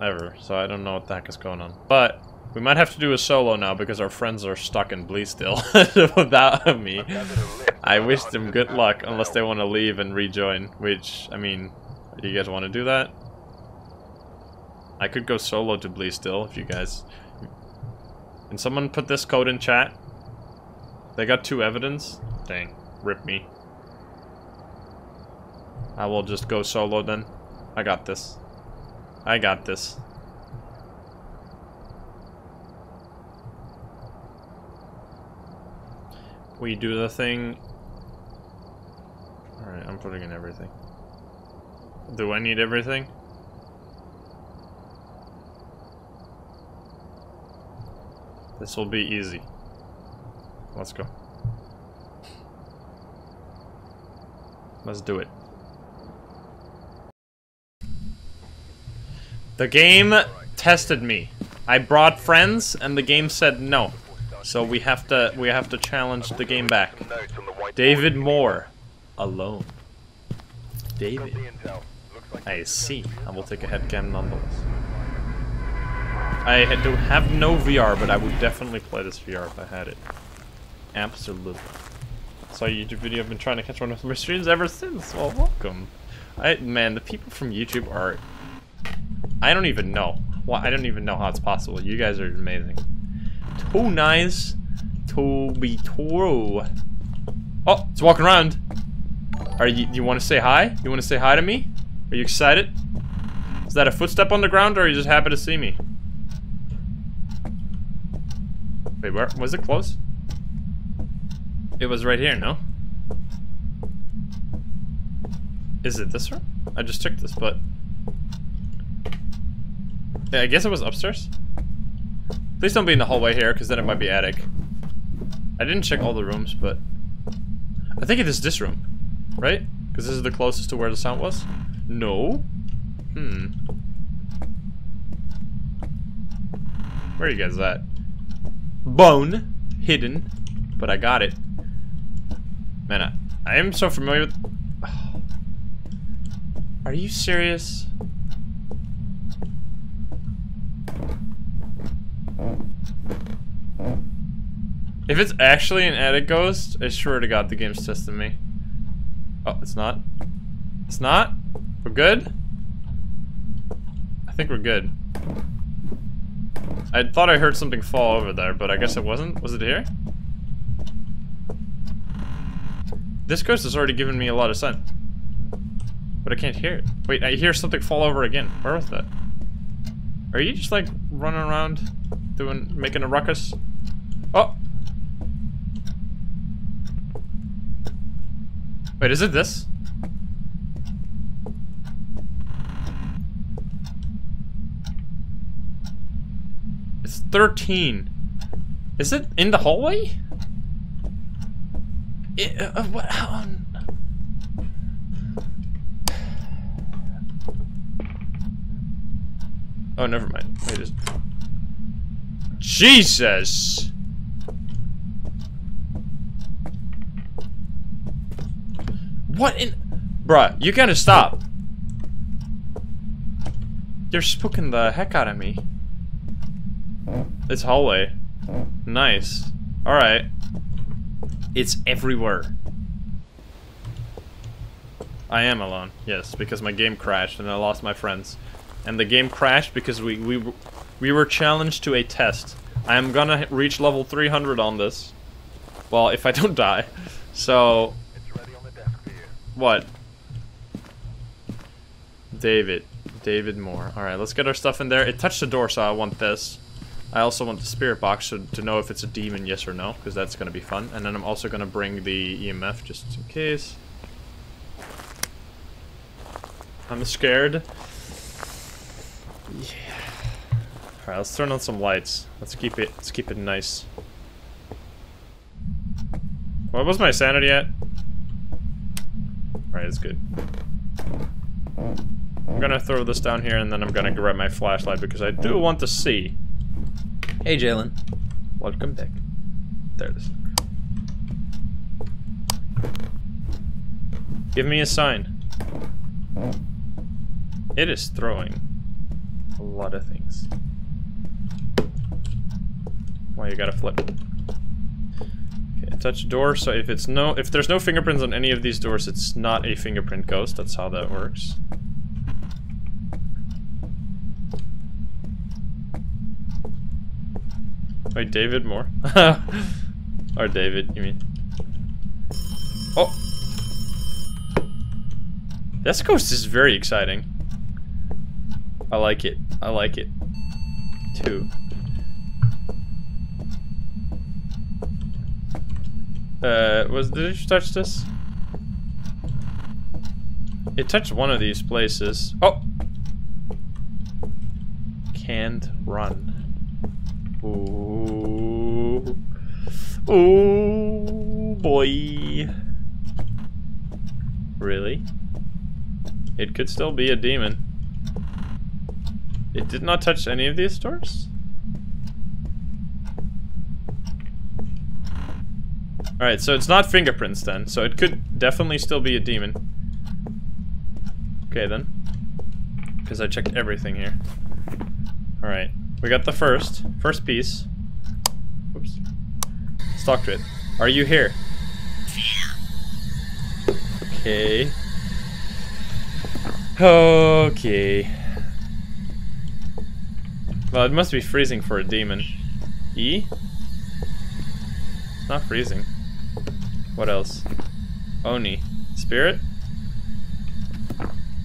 ever, so I don't know what the heck is going on. But we might have to do a solo now because our friends are stuck in Bleasdale without me. I wish them good luck unless they want to leave and rejoin, which, I mean, you guys want to do that? I could go solo to Bleasdale if you guys... Can someone put this code in chat? They got 2 evidence? Dang, rip me. I will just go solo then. I got this. I got this. We do the thing. Alright, I'm putting in everything. Do I need everything? This will be easy. Let's go. Let's do it. The game tested me. I brought friends and the game said no. So we have to challenge the game back. David Moore, alone. David, I see. I will take a headcam nonetheless. I do have no VR, but I would definitely play this VR if I had it. Absolutely. Saw a YouTube video. I've been trying to catch one of my streams ever since. Well, welcome. Man, the people from YouTube are. I don't even know. Well, I don't even know how it's possible. You guys are amazing. Too nice to be true. Oh, it's walking around. Are you? You want to say hi? You want to say hi to me? Are you excited? Is that a footstep on the ground, or are you just happy to see me? Wait, where was it close? It was right here. No. Is it this room? I just checked this, but yeah, I guess it was upstairs. Please don't be in the hallway here, because then it might be attic. I didn't check all the rooms, but... I think it is this room, right? Because this is the closest to where the sound was? No? Hmm. Where are you guys at? Bone. Hidden. But I got it. Man, I am so familiar with... Oh. Are you serious? If it's actually an attic ghost, I swear to God, the game's testing me. Oh, it's not. It's not? We're good? I think we're good. I thought I heard something fall over there, but I guess it wasn't. Was it here? This ghost has already given me a lot of sun. But I can't hear it. Wait, I hear something fall over again. Where was that? Are you just like running around making a ruckus? Oh! Wait, is it this? It's 13. Is it in the hallway? It, what? Oh, never mind. Wait, is... Jesus! What in... Bruh, you gotta stop. You're spooking the heck out of me. It's hallway. Nice. Alright. It's everywhere. I am alone. Yes, because my game crashed and I lost my friends. And the game crashed because we were challenged to a test. I am gonna reach level 300 on this. Well, if I don't die. So... What? David Moore. Alright, let's get our stuff in there. It touched the door, so I want this. I also want the spirit box to know if it's a demon, yes or no, because that's going to be fun. And then I'm also going to bring the EMF just in case. I'm scared. Yeah. Alright, let's turn on some lights. Let's keep it nice. What was my sanity at? Alright, it's good. I'm gonna throw this down here and then I'm gonna grab my flashlight because I do want to see. Hey, Jalen. Welcome back. There it is. Give me a sign. It is throwing. a lot of things. Well, you gotta flip. Okay, touch door. So if it's no, if there's no fingerprints on any of these doors, it's not a fingerprint ghost. That's how that works. Wait, David Moore? Or David, you mean? Oh! This ghost is very exciting. I like it. I like it. Too. Did it touch this? It touched one of these places. Oh! Can't run. Ooh. Ooh, boy. Really? It could still be a demon. It did not touch any of these doors? Alright, so it's not fingerprints then, so it could definitely still be a demon. Okay then. Because I checked everything here. Alright. We got the first piece. Oops. Let's talk to it. Are you here? Okay. Okay. Well, it must be freezing for a demon. E? It's not freezing. What else? Oni. Spirit?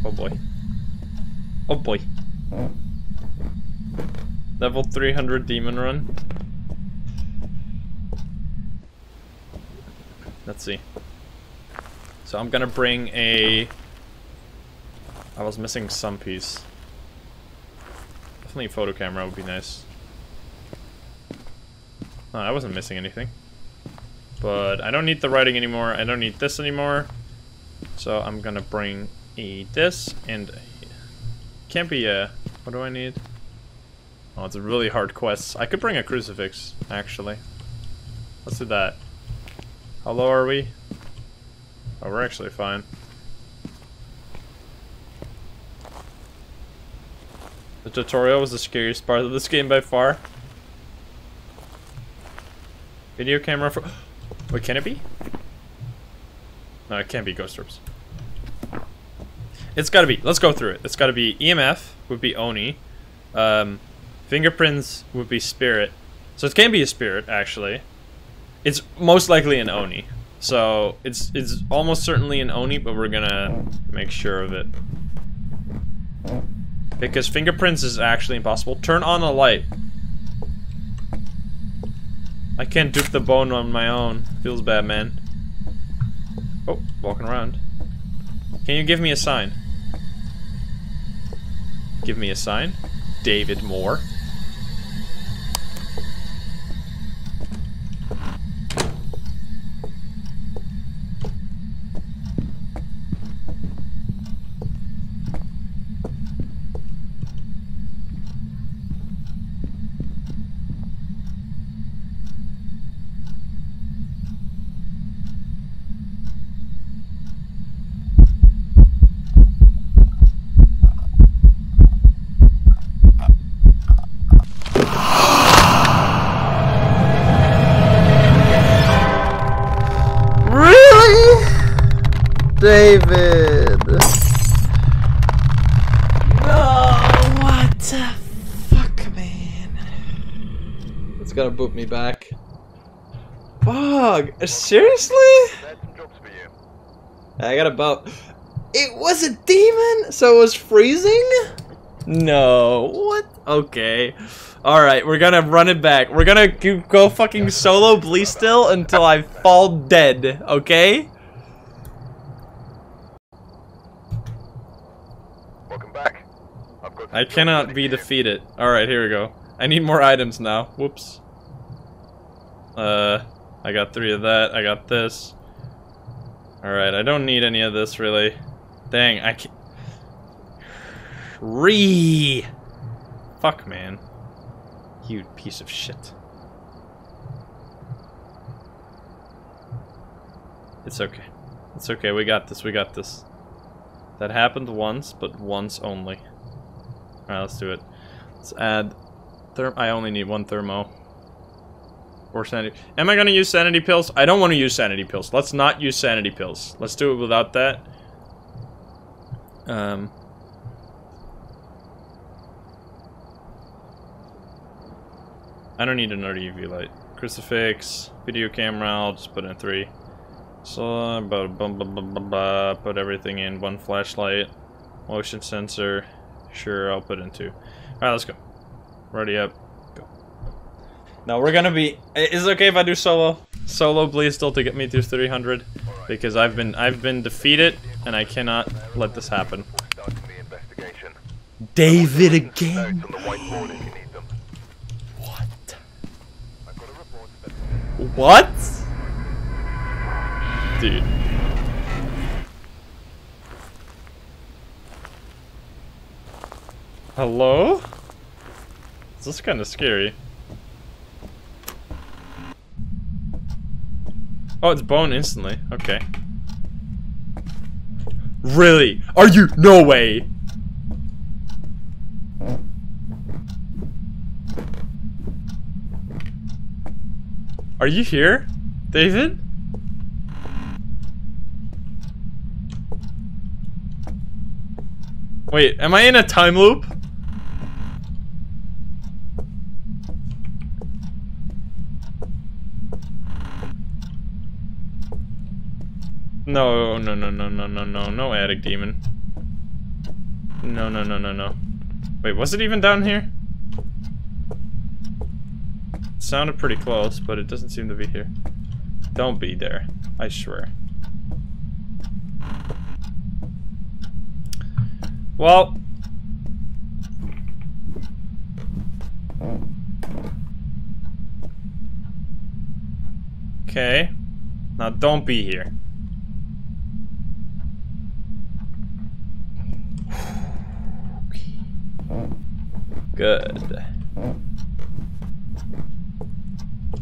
Oh boy. Oh boy. Level 300 demon run. Let's see. So I'm gonna bring a... I was missing some piece. Definitely a photo camera would be nice. No, I wasn't missing anything. But I don't need the writing anymore. I don't need this anymore. So I'm gonna bring a this and... Can't be a... What do I need? Oh, it's a really hard quest. I could bring a crucifix, actually. Let's do that. How low are we? Oh, we're actually fine. The tutorial was the scariest part of this game by far. Video camera for... Wait, can it be? No, it can't be ghost orbs. It's gotta be. Let's go through it. It's gotta be EMF, would be Oni. Fingerprints would be spirit. So it can be a spirit, actually. It's most likely an Oni. So it's almost certainly an Oni, but we're gonna make sure of it. Because fingerprints is actually impossible. Turn on the light. I can't dupe the bone on my own. Feels bad, man. Oh, walking around. Can you give me a sign? Give me a sign? David Moore. David! No! What the fuck, man? It's gonna boot me back. Fuck! Seriously? I got about... It was a demon? So it was freezing? No. What? Okay. Alright, we're gonna run it back. We're gonna go fucking solo Bleasdale until I fall dead, okay? I cannot be defeated. Alright, here we go. I need more items now. Whoops. I got 3 of that. I got this. Alright, I don't need any of this, really. Dang, I can't... Re. Fuck, man. You piece of shit. It's okay. It's okay, we got this, we got this. That happened once, but once only. Alright, let's do it. Let's add... I only need one thermo. Or sanity. Am I gonna use sanity pills? I don't want to use sanity pills. Let's not use sanity pills. Let's do it without that. I don't need another UV light. Crucifix, video camera, I'll just put in 3. So, put everything in. 1 flashlight, motion sensor. Sure, I'll put in 2. Alright, let's go. Ready up. Go. Now we're gonna be... Is it okay if I do solo? Solo Bleasdale to get me through 300. Because I've been defeated and I cannot let this happen. David again! What? Dude. Hello? This is kind of scary. Oh, it's bone instantly. Okay. Really? Are you? No way! Are you here, David? Wait, am I in a time loop? No, no, no, no, no, no, no, no attic demon. No, no, no, no, no. Wait, was it even down here? Sounded pretty close, but it doesn't seem to be here. Don't be there, I swear. Well, okay. Now don't be here. Good.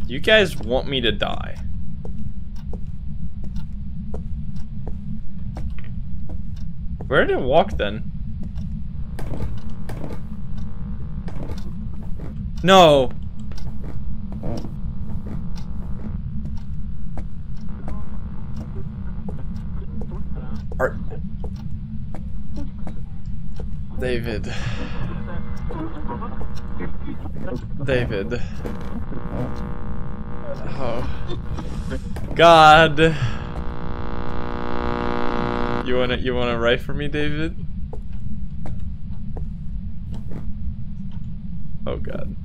You guys want me to die. Where did it walk then? No! David. David. Oh God! You wanna write for me, David? Oh God!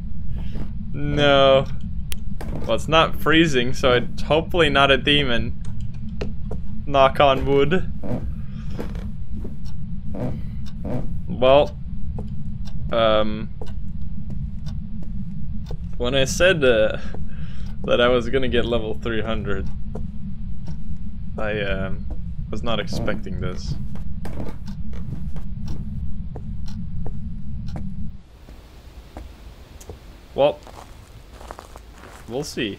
No. Well, it's not freezing, so it's hopefully not a demon. Knock on wood. Well, when I said that I was gonna get level 300. I was not expecting this. Well, we'll see.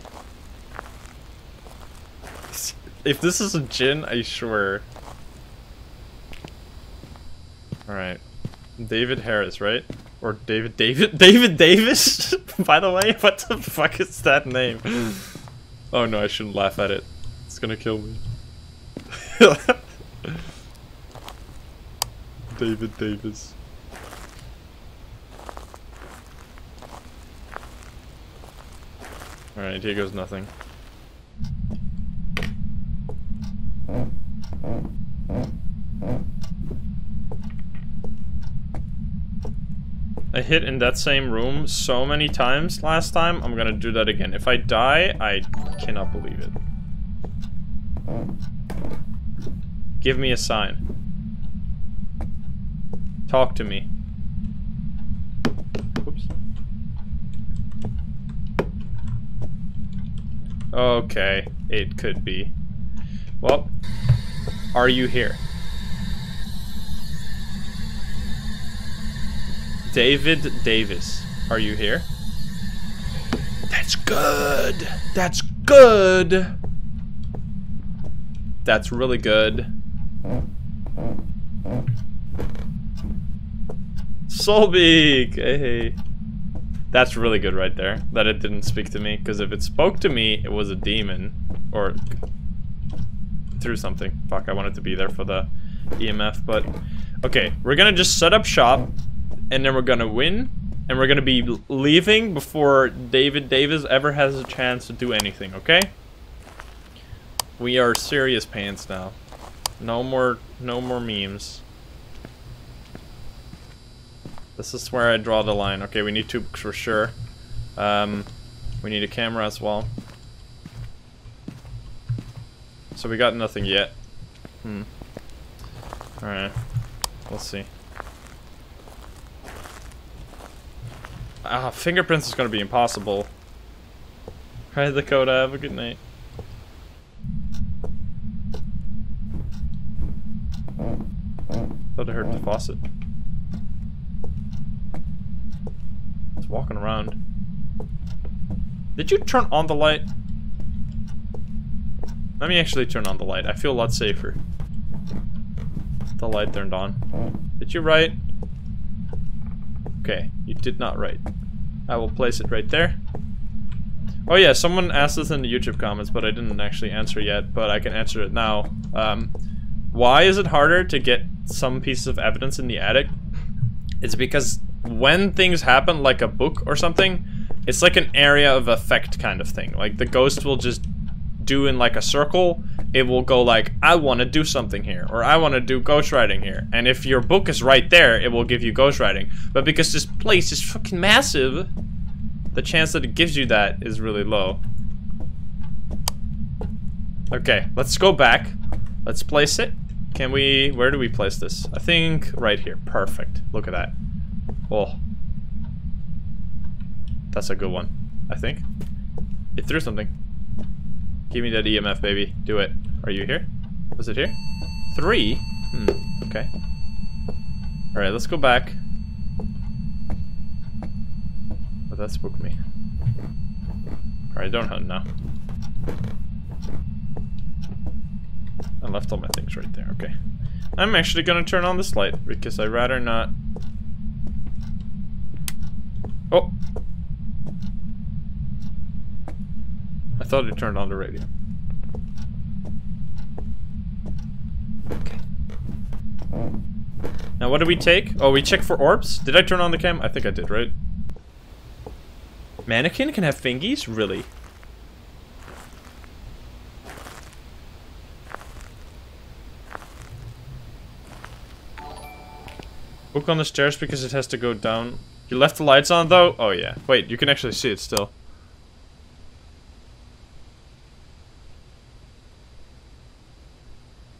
If this is a djinn, I swear. Alright. David Harris, right? Or David Davis? By the way, what the fuck is that name? Oh no, I shouldn't laugh at it. It's gonna kill me. David Davis. Alright, here goes nothing. I hid in that same room so many times last time, I'm gonna do that again. If I die, I cannot believe it. Give me a sign. Talk to me. Oops. Okay, it could be. Well, are you here? David Davis, are you here? That's good! That's good! That's really good. Solbeak! Hey, hey. That's really good right there, that it didn't speak to me, because if it spoke to me, it was a demon. Or through something. Fuck, I wanted to be there for the EMF, but... Okay, we're gonna just set up shop, and then we're gonna win, and we're gonna be leaving before David Davis ever has a chance to do anything, okay? We are serious pants now. No more memes. This is where I draw the line. Okay, we need two books for sure. We need a camera as well. So we got nothing yet. Alright. We'll see. Ah, fingerprints is gonna be impossible. Alright, Dakota, have a good night. Thought I heard the faucet. Walking around. Did you turn on the light? Let me actually turn on the light. I feel a lot safer. The light turned on. Did you write? Okay, you did not write. I will place it right there. Oh yeah, someone asked this in the YouTube comments, but I didn't actually answer yet, but I can answer it now. Why is it harder to get some pieces of evidence in the attic? It's because when things happen, like a book or something, it's like an area of effect kind of thing. Like the ghost will just do in like a circle. It will go like, I want to do something here, or I want to do ghostwriting here. And if your book is right there, it will give you ghostwriting. But because this place is fucking massive, the chance that it gives you that is really low. Okay, let's go back. Let's place it. Can we, where do we place this? I think right here. Perfect. Look at that. Oh, that's a good one, I think. It threw something. Give me that EMF, baby. Do it. Are you here? Was it here? 3? Okay. Alright, let's go back. Oh, that spooked me. Alright, don't hunt now. I left all my things right there, okay. I'm actually gonna turn on this light, because I'd rather not... Oh! I thought it turned on the radio. Okay. Now what do we take? Oh, we check for orbs? Did I turn on the cam? I think I did, right? Mannequin can have fingies? Really? Book on the stairs because it has to go down. You left the lights on though? Oh yeah. Wait, you can actually see it still.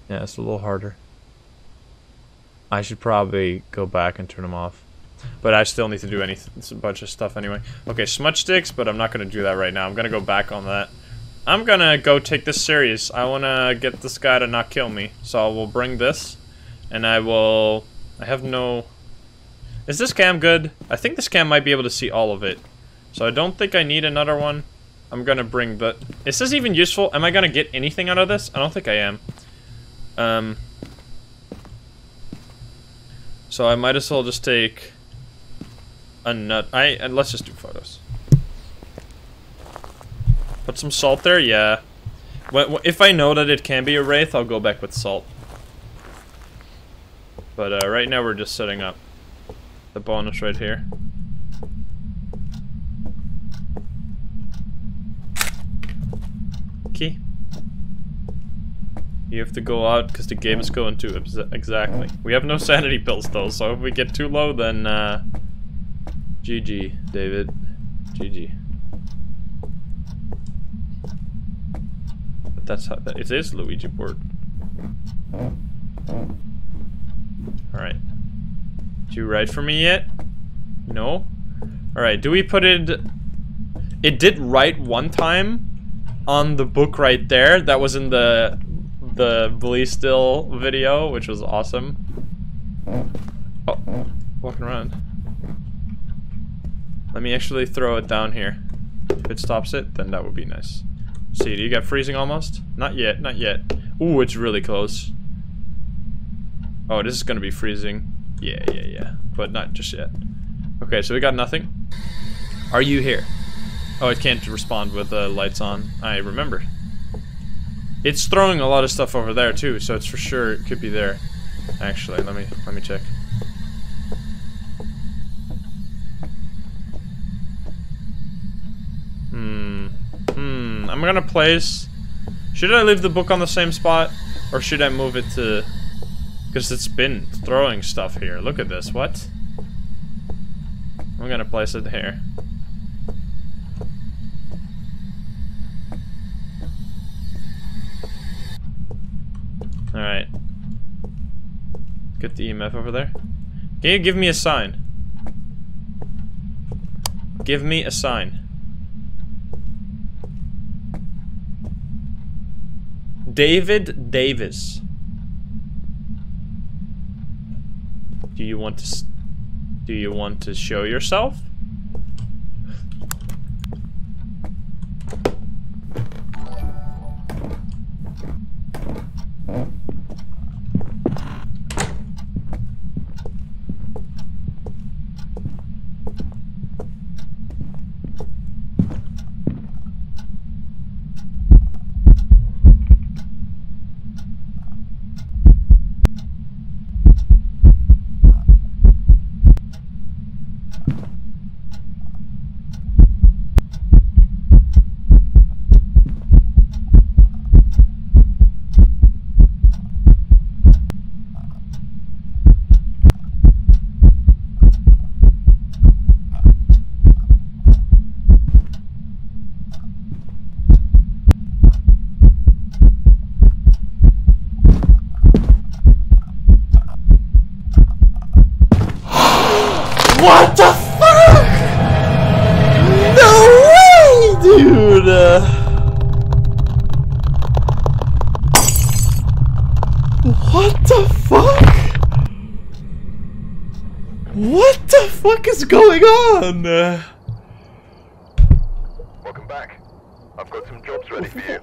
Yeah, it's a little harder. I should probably go back and turn them off. But I still need to do it's a bunch of stuff anyway. Okay, smudge sticks, but I'm not gonna do that right now. I'm gonna go back on that. I'm gonna go take this serious. I wanna get this guy to not kill me. So I will bring this, and I will... I have no... Is this cam good? I think this cam might be able to see all of it. So I don't think I need another one. I'm gonna bring the... Is this even useful? Am I gonna get anything out of this? I don't think I am. So I might as well just take... a nut. And let's just do photos. Put some salt there? Yeah. If I know that it can be a wraith, I'll go back with salt. But right now we're just setting up. The bonus right here. Key. You have to go out because the game is going too exactly. We have no sanity pills though, so if we get too low, then GG, David. GG. But that's how it is, Luigi board. All right. Did you write for me yet? No? Alright, do we put it... It did write one time on the book right there. That was in the Bleasdale video, which was awesome. Oh, walking around. Let me actually throw it down here. If it stops it, then that would be nice. See, do you got freezing almost? Not yet, not yet. Ooh, it's really close. Oh, this is gonna be freezing. Yeah, but not just yet. Okay, so we got nothing. Are you here? Oh, it can't respond with the lights on. I remember. It's throwing a lot of stuff over there too, so it's for sure it could be there. Actually, let me check. I'm gonna place... Should I leave the book on the same spot? Or should I move it to... Because it's been throwing stuff here. Look at this. What? I'm gonna place it here. Alright. Get the EMF over there. Can you give me a sign? Give me a sign. David Davis. Do you want to show yourself? What the fuck? No way, dude! What the fuck? What the fuck is going on? Welcome back. I've got some jobs ready for you.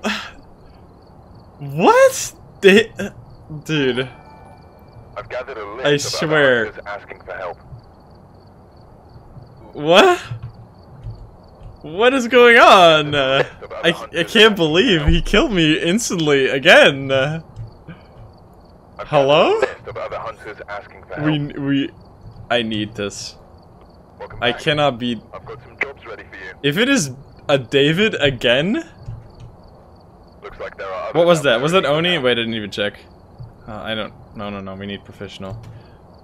What? Dude. I've gathered a list of others asking for help. What? What is going on? I can't believe he killed me instantly again. Hello? I need this. I cannot be. I've got some jobs ready for you. If it is a David again? Looks like there are. What was that? Was that Oni? Wait, I didn't even check. I don't. No. We need professional.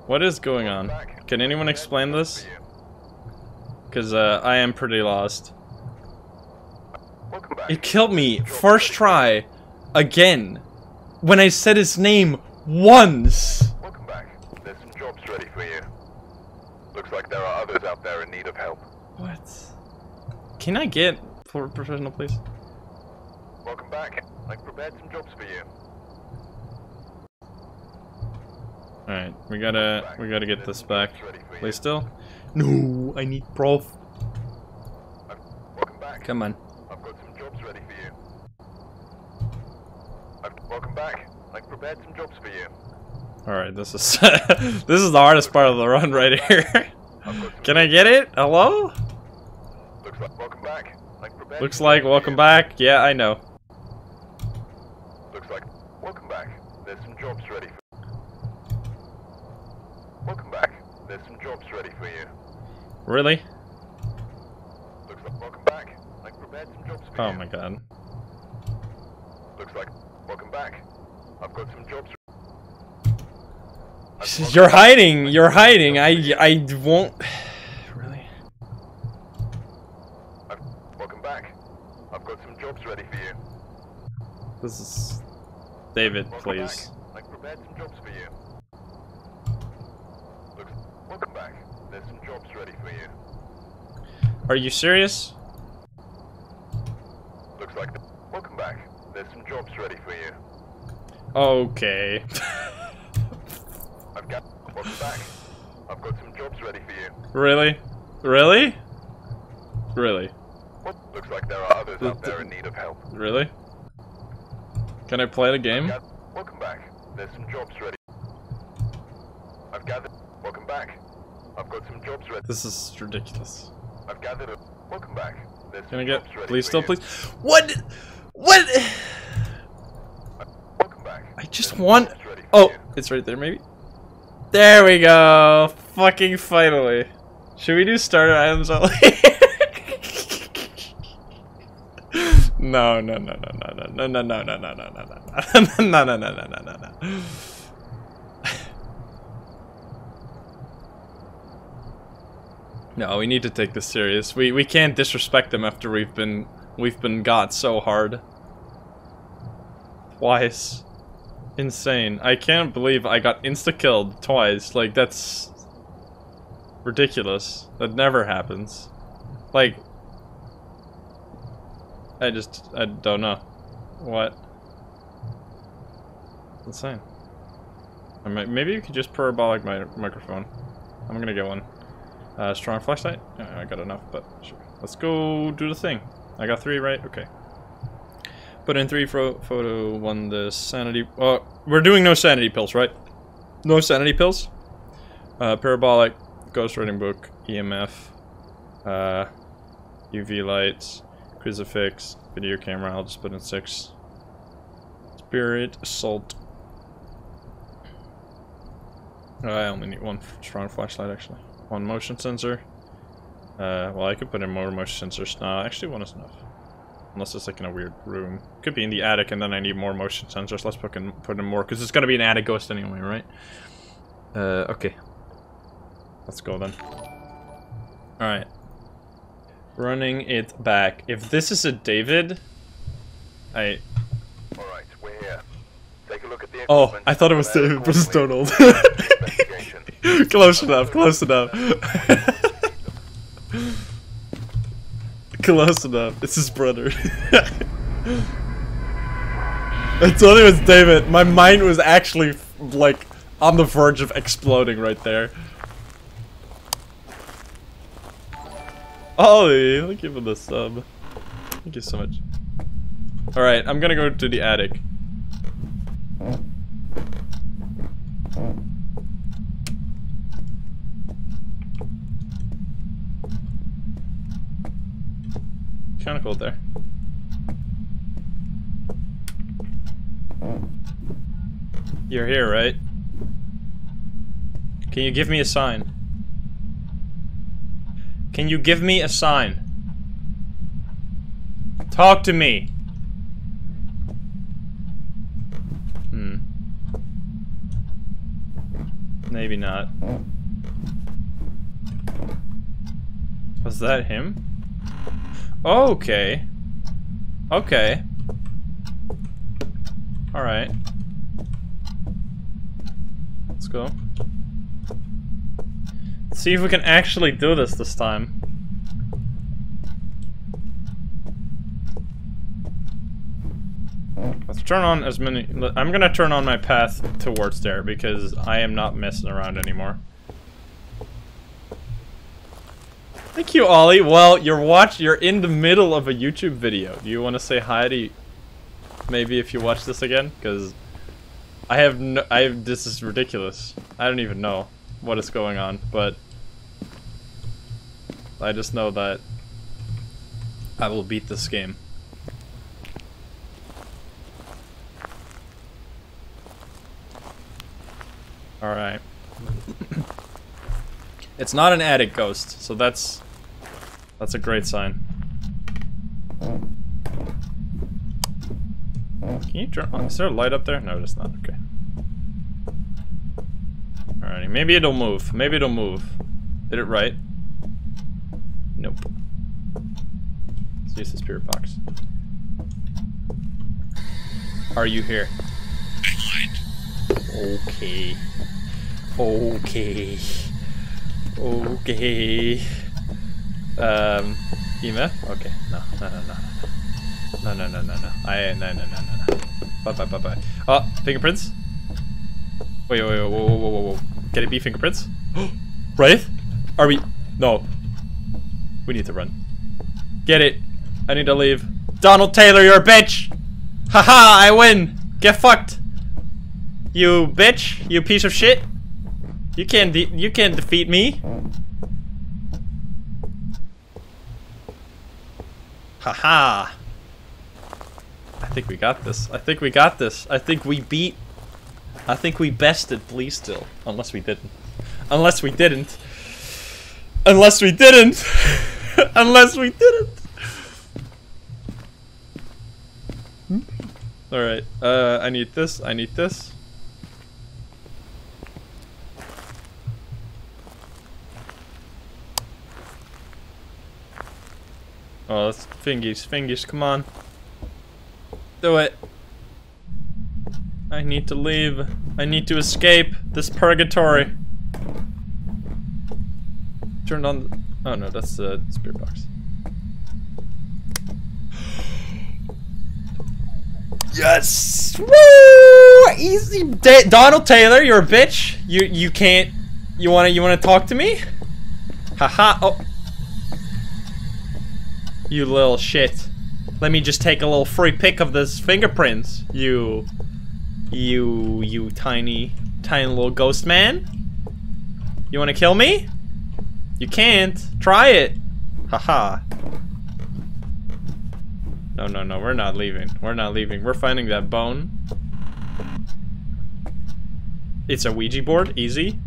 What is going on? Can anyone explain this? Because I am pretty lost. It killed me first try again when I said his name once. Welcome back. There's some jobs ready for you. Looks like there are others out there in need of help. What? Can I get professional, please? Welcome back. I've prepared some jobs for you. All right, we gotta get this back. Please still. No, I need prof. Welcome back. Come on. I've got some jobs ready for you. Welcome back. I've prepared some jobs for you. All right, this is this is the hardest part of the run right here. Can I get it? Hello? Looks like welcome back. Looks like welcome back. Yeah, I know. Looks like welcome back. There's some jobs ready for you. Welcome back. There's some jobs ready for you. Really? Looks like welcome back. I've prepared some jobs for you. Oh my god. Looks like welcome back. I've got some jobs. You're hiding. You're hiding. I won't. Really? Welcome back. I've got some jobs ready for you. This is David, please. I've prepared some jobs for you. Welcome back. There's some jobs ready for you. Are you serious? Looks like the welcome back. There's some jobs ready for you. Okay. I've got welcome back. I've got some jobs ready for you. Really? Really? Really? What? Looks like there are others out there in need of help. Really? Can I play the game? Welcome back. There's some jobs ready. I've gathered. Welcome back. I've got some jobs ready. This is ridiculous. I've gathered a... Welcome back. Can I get Bleasdale, please? What? What? Welcome back. I just want... Oh, it's right there, maybe? There we go! Fucking finally. Should we do starter items only? No. No, we need to take this serious. We can't disrespect them after we've been got so hard. Twice. Insane. I can't believe I got insta-killed twice. Like, that's ridiculous. That never happens. Like, I don't know. What? Insane. I might, maybe you could just parabolic my microphone. I'm gonna get one. Strong flashlight? I got enough, but sure. Let's go do the thing. I got 3, right? Okay. Put in 3 photo, 1 the sanity. We're doing no sanity pills, right? No sanity pills? Parabolic, ghostwriting book, EMF, UV lights, crucifix, video camera. I'll just put in 6. Spirit assault. I only need 1 strong flashlight, actually. 1 motion sensor. Well, I could put in more motion sensors. No, actually 1 is enough. Unless it's like in a weird room. Could be in the attic and then I need more motion sensors. Let's put in more, because it's going to be an attic ghost anyway, right? Okay. Let's go then. Alright. Running it back. If this is a David... Alright, we're here. Take a look at the... Oh, I thought it was David, but it's Donald. Close enough, close enough. Close enough. It's his brother. I thought it was David. My mind was actually, like, on the verge of exploding right there. Ollie, thank you for the sub. Thank you so much. Alright, I'm gonna go to the attic. Kind of cold there. You're here, right? Can you give me a sign? Can you give me a sign? Talk to me! Maybe not. Was that him? Okay. Okay. Alright. Let's go. Let's see if we can actually do this time. Let's turn on as many... I'm gonna turn on my path towards there because I am not messing around anymore. Thank you, Ollie. Well, you're in the middle of a YouTube video. Do you want to say hi to maybe if you watch this again? Because this is ridiculous. I don't even know what is going on, but I just know that I will beat this game. All right. It's not an attic ghost, so that's a great sign. Can you turn on? Is there a light up there? No, it's not. Okay. Alrighty. Maybe it'll move. Maybe it'll move. Did it right? Nope. Let's use the spirit box. Are you here? Okay. Okay. Okay. Email? Okay. No. No. Bye. Oh, fingerprints? Wait, whoa. Can it be fingerprints? Right? Are we? No. We need to run. Get it. I need to leave. Donald Taylor, you're a bitch! Haha, I win! Get fucked! You bitch! You piece of shit! You can't defeat me. Haha. I think we got this. I think we got this. I think we beat. I think we bested Bleasdale. Unless we didn't. Unless we didn't. Unless we didn't. Unless we didn't. Alright, I need this, I need this. Oh, that's fingies, fingies, come on. Do it. I need to leave. I need to escape this purgatory. Turned on the... Oh no, that's the spirit box. Yes! Woo! Easy, Donald Taylor, you're a bitch. You can't. You wanna talk to me? Haha! Oh, you little shit. Let me just take a little free pic of this fingerprints. You tiny little ghost man. You wanna kill me? You can't. Try it. Haha! No, no, no, we're not leaving. We're not leaving. We're finding that bone. It's a Ouija board. Easy.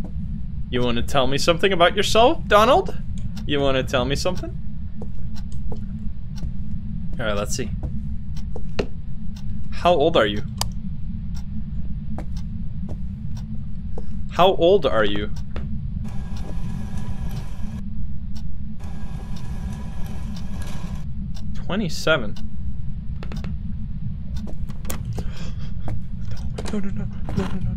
You want to tell me something about yourself, Donald? You want to tell me something? Alright, let's see. How old are you? How old are you? "27." No, no, no, no, no, no.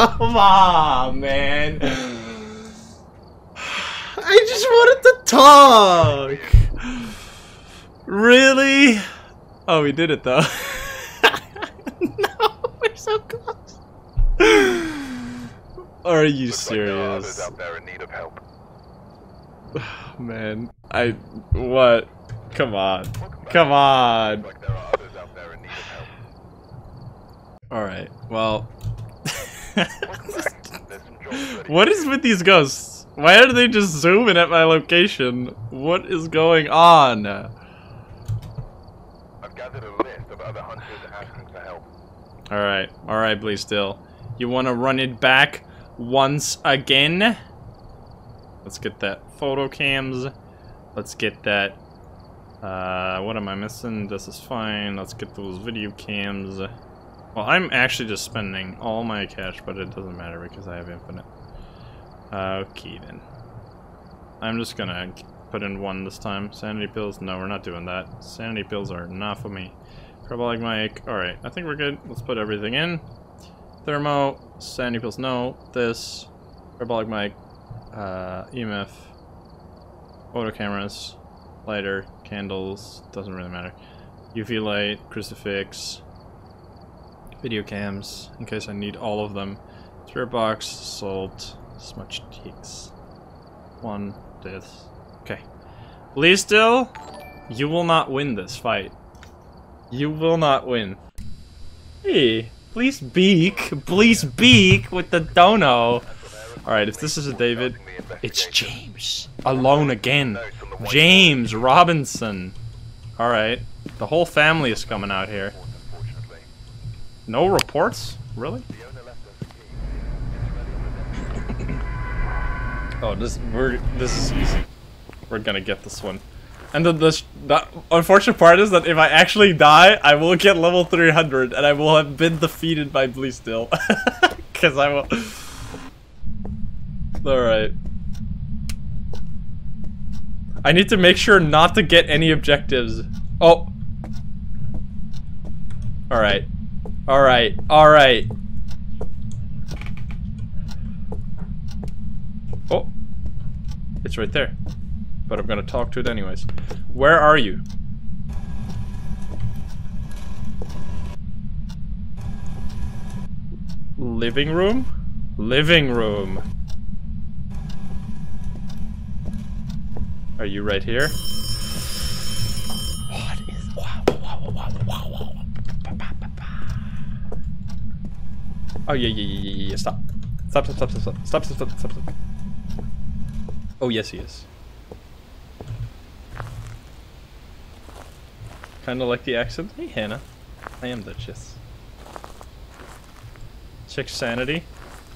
Come on, man. I just wanted to talk. Really? Oh, we did it though. No, we're so close. Are you serious? Like there in need of help. Oh, man, what? Come on. Come on. Like there are others out there in need of help. All right. Well, what is with these ghosts? Why are they just zooming at my location? What is going on? I've gathered a list of other hunters asking for help. Alright, Bleasdale. You wanna run it back once again? Let's get that photo cams. Let's get that what am I missing? This is fine. Let's get those video cams. Well, I'm actually just spending all my cash, but it doesn't matter because I have infinite. Okay, then. I'm just gonna put in one this time. Sanity pills? No, we're not doing that. Sanity pills are not for me. Parabolic mic. Alright, I think we're good. Let's put everything in. Thermo. Sanity pills? No. This. Parabolic mic. EMF. Photo cameras. Lighter. Candles. Doesn't really matter. UV light. Crucifix. Video cams, in case I need all of them. Spirit box, salt, smudge cheeks. One, this. Okay. Bleasdale, you will not win this fight. You will not win. Hey, please beak with the dono. Alright, if this is a David, it's James. Alone again. James Robinson. Alright, the whole family is coming out here. No reports? Really? Oh, this is easy. we're gonna get this one. And the unfortunate part is that if I actually die, I will get level 300 and I will have been defeated by Bleasdale. Because I will... Alright. I need to make sure not to get any objectives. Oh! Alright. Alright. Alright. Oh! It's right there. But I'm gonna talk to it anyways. Where are you? Living room? Living room. Are you right here? What is... Wow. Oh yeah. Stop. Stop. Oh yes he is. Kinda like the accent. Hey Hannah. I am Duchess. Check sanity.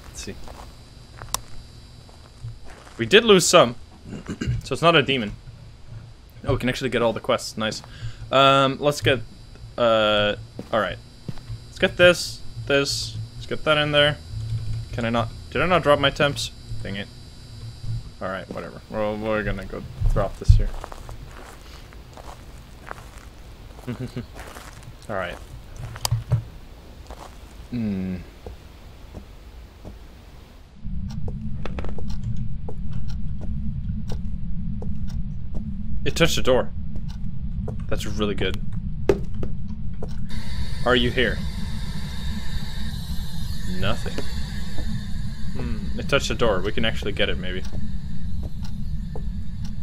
Let's see. We did lose some. So it's not a demon. Oh, we can actually get all the quests. Nice. Let's get... alright. Let's get this. This. Let's get that in there. Can I not... Did I not drop my temps? Dang it. Alright, whatever. Well, we're gonna go drop this here. Alright. Hmm. It touched the door. That's really good. Are you here? Nothing. Hmm. It touched the door. We can actually get it, maybe.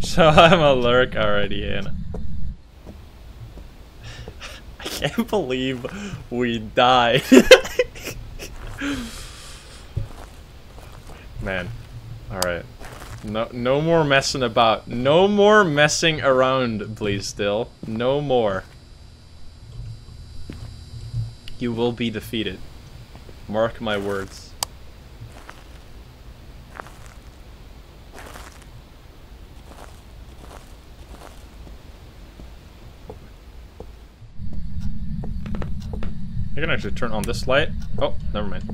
So I'm a lurk already, Hannah. I can't believe we died. Man. Alright. No more messing about. No more messing around, Bleasdale. No more. You will be defeated. Mark my words. I can actually turn on this light. Oh, never mind.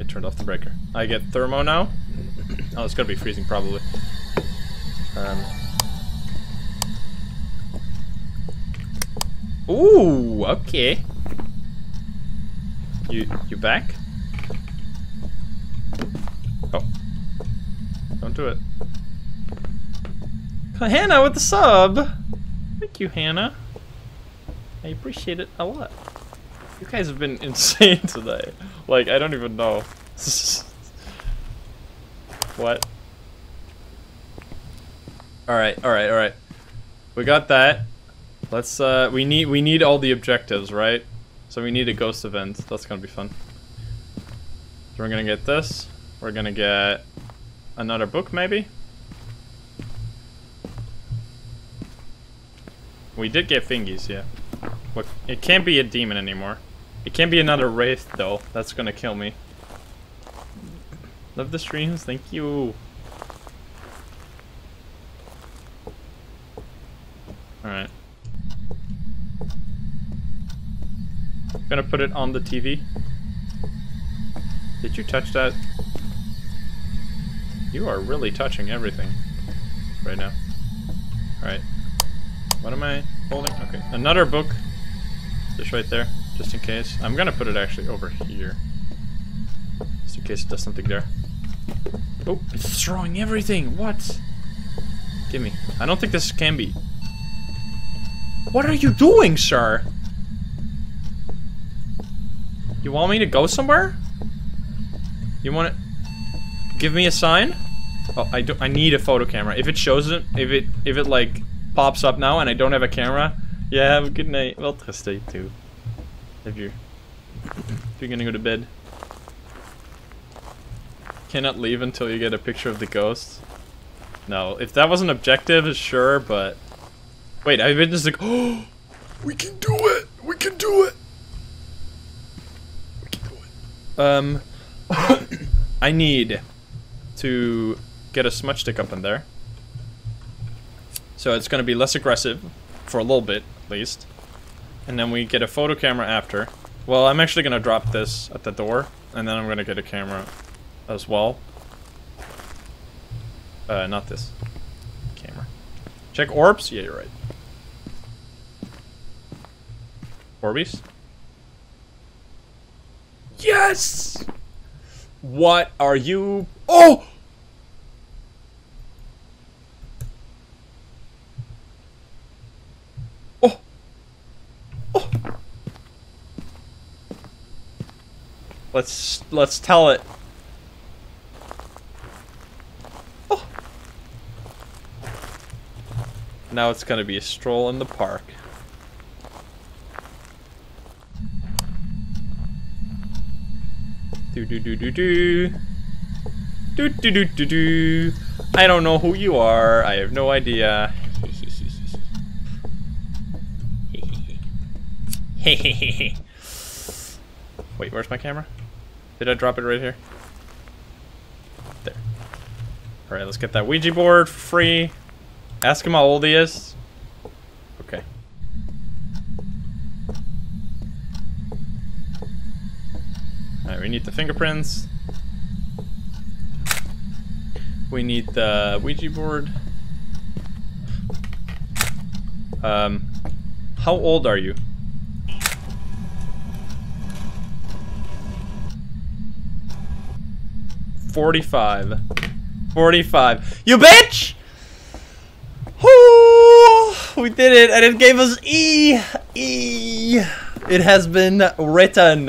It turned off the breaker. I get thermo now. Oh, it's gonna be freezing probably. Ooh, okay. You back? Oh, don't do it. Hannah with the sub. Thank you, Hannah. I appreciate it a lot. You guys have been insane today. Like, I don't even know. What? Alright. We got that. Let's we need all the objectives, right? So we need a ghost event. That's gonna be fun. So we're gonna get this. We're gonna get another book maybe. We did get fingies, yeah. What, it can't be a demon anymore. It can't be another wraith though. That's gonna kill me. Love the streams, thank you. Alright. Gonna put it on the TV. Did you touch that? You are really touching everything right now. Alright. What am I holding? Okay, another book. Just right there, just in case. I'm gonna put it actually over here. Just in case it does something there. Oh, it's throwing everything! What? Gimme. I don't think this can be. What are you doing, sir? You want me to go somewhere? You want to give me a sign? Oh, I need a photo camera. If it shows it, if it like pops up now and I don't have a camera, yeah, have a good night. Well, stay too. If you're gonna go to bed. Cannot leave until you get a picture of the ghost. No, if that was an objective, sure, but... Wait, I've been just like, oh! We can do it! We can do it! We can do it. I need to get a smudge stick up in there. So it's going to be less aggressive, for a little bit, at least. And then we get a photo camera after. Well, I'm actually going to drop this at the door, and then I'm going to get a camera as well. Not this. Camera. Check orbs? Yeah, you're right. Orbies? Yes! What are you... Oh! Oh! Oh! Let's tell it. Oh! Now it's gonna be a stroll in the park. Do-do-do-do-do. I don't know who you are. I have no idea. Wait, where's my camera? Did I drop it right here? There. Alright, let's get that Ouija board for free. Ask him how old he is. Okay. Alright, we need the fingerprints. We need the Ouija board. How old are you? Forty-five. You bitch! Whoo! We did it, and it gave us E! E! It has been written.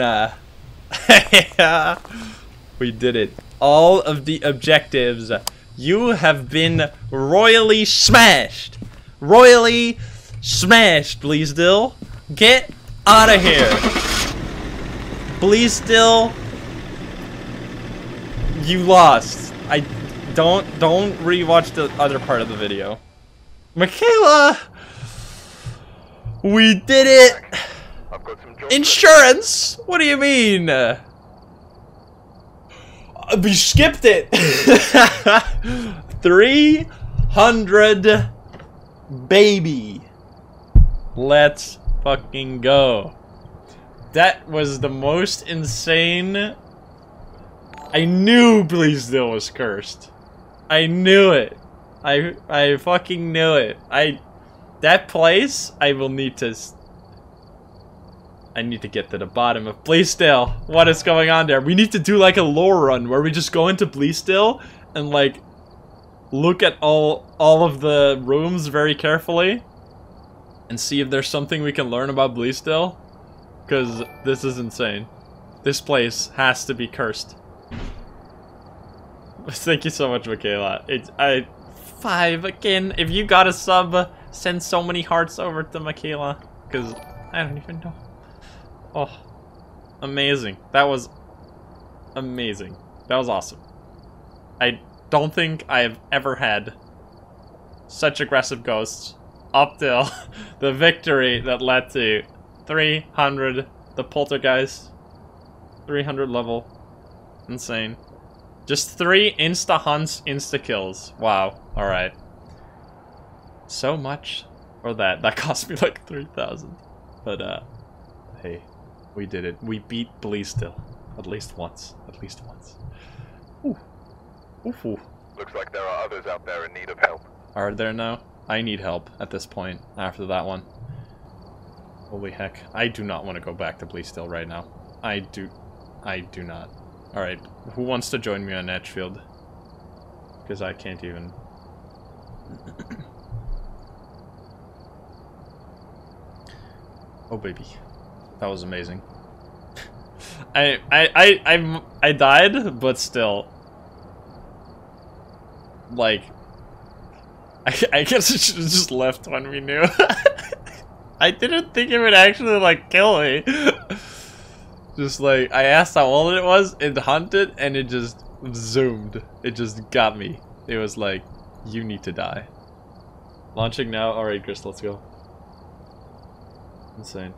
We did it. All of the objectives. You have been royally smashed. Royally smashed, Bleasdale. Get out of here. Bleasdale, you lost. I don't rewatch the other part of the video. Michaela, we did it. Insurance? What do you mean? We skipped it. 300 baby. Let's fucking go. That was the most insane. I knew Bleasdale was cursed. I knew it. I fucking knew it. That place, I will need to. I need to get to the bottom of Bleasdale. What is going on there? We need to do like a lore run where we just go into Bleasdale and like look at all of the rooms very carefully and see if there's something we can learn about Bleasdale, because this is insane. This place has to be cursed. Thank you so much, Michaela. Five again. If you got a sub, send so many hearts over to Michaela, because I don't even know. Oh, amazing. That was amazing. That was awesome. I don't think I've ever had such aggressive ghosts up till the victory that led to 300, the poltergeist, 300 level. Insane. Just 3 insta-hunts, insta-kills. Wow. Alright. So much for that. That cost me like 3,000. But, hey. We did it. We beat Bleasdale. At least once. At least once. Ooh. Oof, oof. Looks like there are others out there in need of help. Are there now? I need help at this point after that one. Holy heck. I do not want to go back to Bleasdale right now. I do not. Alright, who wants to join me on Natchfield? Because I can't even... Oh baby. That was amazing. I died, but still, like, I guess I should have just left when we knew. I didn't think it would actually like kill me. Just like, I asked how old it was, it hunted, and it just zoomed. It just got me. It was like, you need to die. Launching now. All right, Chris, let's go. Insane.